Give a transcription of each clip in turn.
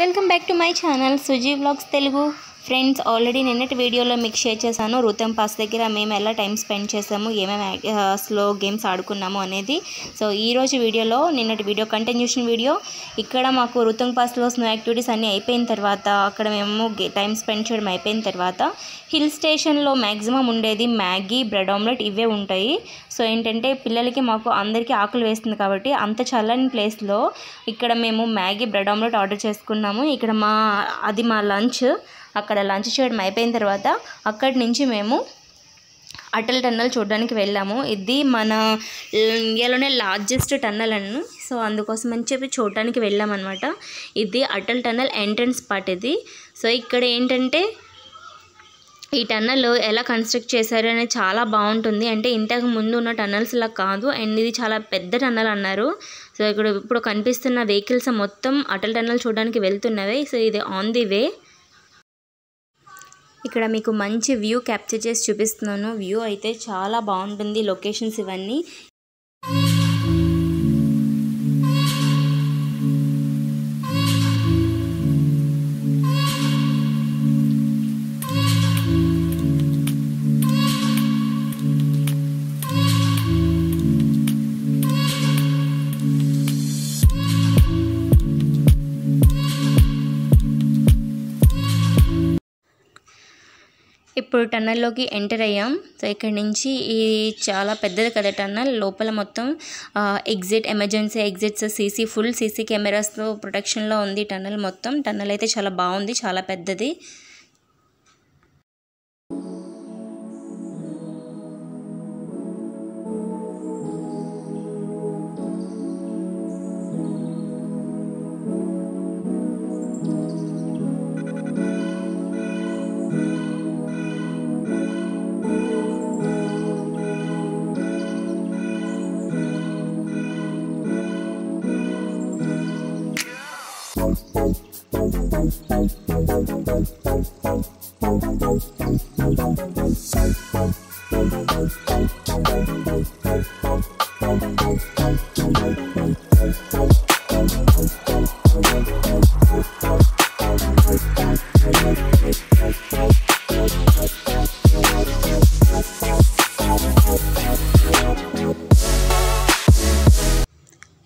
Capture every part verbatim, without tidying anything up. Welcome back to my channel Suji vlogs Telugu friends. Already నిన్నటి వీడియోలో మీకు షేర్ చేశాను. రోహతాంగ్ పాస్ దగ్గర మేము ఎలా టైం స్పెండ్ చేసాము, ఏమేమి స్లో గేమ్స్ ఆడుకున్నాము అనేది. సో ఈరోజు వీడియోలో నిన్నటి వీడియో కంటిన్యూషన్ వీడియో. ఇక్కడ మాకు రోహతాంగ్ పాస్లో స్నో యాక్టివిటీస్ అన్నీ అయిపోయిన తర్వాత, అక్కడ మేము టైం స్పెండ్ చేయడం అయిపోయిన తర్వాత, హిల్ స్టేషన్లో మ్యాక్సిమం ఉండేది మ్యాగీ, బ్రెడ్ ఆమ్లెట్, ఇవే ఉంటాయి. సో ఏంటంటే పిల్లలకి మాకు అందరికీ ఆకలి వేస్తుంది కాబట్టి అంత చల్లని ప్లేస్లో ఇక్కడ మేము మ్యాగీ, బ్రెడ్ ఆమ్లెట్ ఆర్డర్ చేసుకున్నాము. ఇక్కడ మా అది మా లంచ్. అక్కడ లంచ్ చేయడం అయిపోయిన తర్వాత అక్కడి నుంచి మేము అటల్ టన్నల్ చూడడానికి వెళ్ళాము. ఇది మన ఇండియాలోనే లార్జెస్ట్ టన్నల్ అన్ను. సో అందుకోసం అని చెప్పి చూడడానికి వెళ్ళామన్నమాట. ఇది అటల్ టన్నల్ ఎంట్రన్స్ పార్ట్ ఇది. సో ఇక్కడ ఏంటంటే ఈ టన్నల్ ఎలా కన్స్ట్రక్ట్ చేశారు అనేది చాలా బాగుంటుంది. అంటే ఇంతకు ముందు ఉన్న టన్నల్స్లా కాదు, అండ్ ఇది చాలా పెద్ద టన్నల్ అన్నారు. సో ఇక్కడ ఇప్పుడు కనిపిస్తున్న వెహికల్స్ మొత్తం అటల్ టన్నల్ చూడడానికి వెళ్తున్నవి. సో ఇది ఆన్ ది వే. ఇక్కడ మీకు మంచి వ్యూ క్యాప్చర్ చేసి చూపిస్తున్నాను. వ్యూ అయితే చాలా బాగుంటుంది. లొకేషన్స్ ఇవన్నీ ఇప్పుడు టన్నల్లోకి ఎంటర్ అయ్యాం. సో ఇక్కడ నుంచి ఈ చాలా పెద్దది కదా టన్నల్. లోపల మొత్తం exit, emergency exits, CC full CC కెమెరాస్తో ప్రొటెక్షన్లో ఉంది టన్నల్ మొత్తం. టన్నల్ అయితే చాలా బాగుంది, చాలా పెద్దది.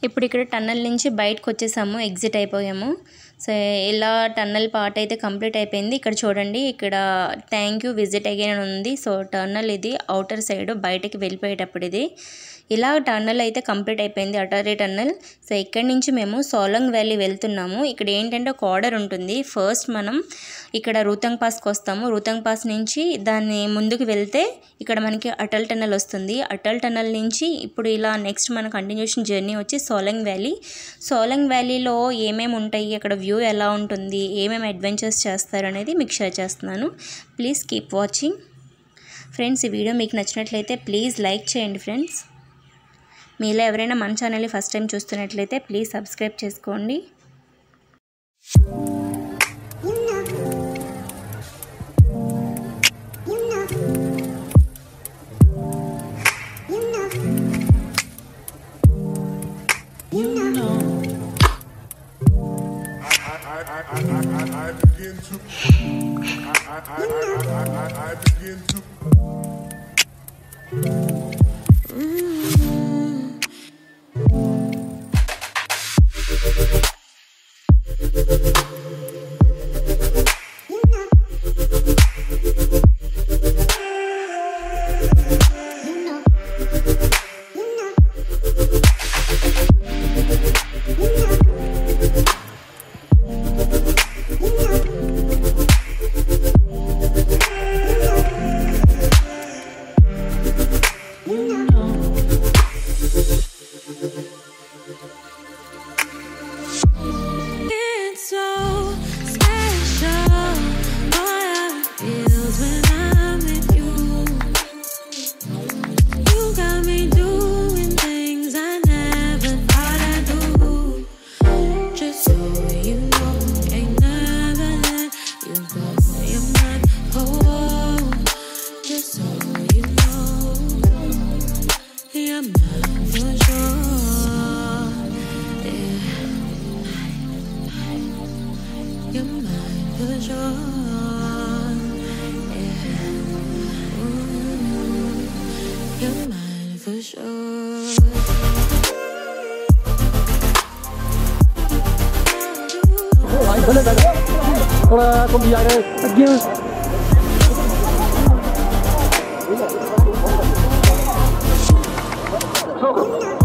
ఇప్పుడు ఇక్కడ టన్నల్ నుంచి బయటకు వచ్చేసాము, ఎగ్జిట్ అయిపోయాము. సో ఇలా టన్నల్ పార్ట్ అయితే కంప్లీట్ అయిపోయింది. ఇక్కడ చూడండి, ఇక్కడ థ్యాంక్ యూ విజిట్ అగైన్ ఉంది. సో టన్నల్ ఇది అవుటర్ సైడ్ బయటకి వెళ్ళిపోయేటప్పుడు ఇది. ఇలా టన్నల్ అయితే కంప్లీట్ అయిపోయింది, అటారీ టన్నల్. సో ఇక్కడ నుంచి మేము సోలంగ్ వ్యాలీ వెళ్తున్నాము. ఇక్కడ ఏంటంటే ఒక ఆర్డర్ ఉంటుంది. ఫస్ట్ మనం ఇక్కడ రోహతాంగ్ పాస్కి వస్తాము. రోహతాంగ్ పాస్ నుంచి దాన్ని ముందుకు వెళ్తే ఇక్కడ మనకి అటల్ టన్నల్ వస్తుంది. అటల్ టన్నల్ నుంచి ఇప్పుడు ఇలా నెక్స్ట్ మన కంటిన్యూషన్ జర్నీ వచ్చి సోలంగ్ వ్యాలీ. సోలంగ్ వ్యాలీలో ఏమేమి ఉంటాయి, అక్కడ వ్యూ ఎలా ఉంటుంది, ఏమేమి అడ్వెంచర్స్ చేస్తారు అనేది మీకు షేర్ చేస్తున్నాను. Please keep watching friends. ఈ వీడియో మీకు నచ్చినట్లయితే ప్లీజ్ లైక్ చేయండి ఫ్రెండ్స్. మీలో ఎవరైనా మన ఛానల్ని ఫస్ట్ టైం చూస్తున్నట్లయితే ప్లీజ్ సబ్స్క్రైబ్ చేసుకోండి. So थोड़ा कम जा रहे Oh!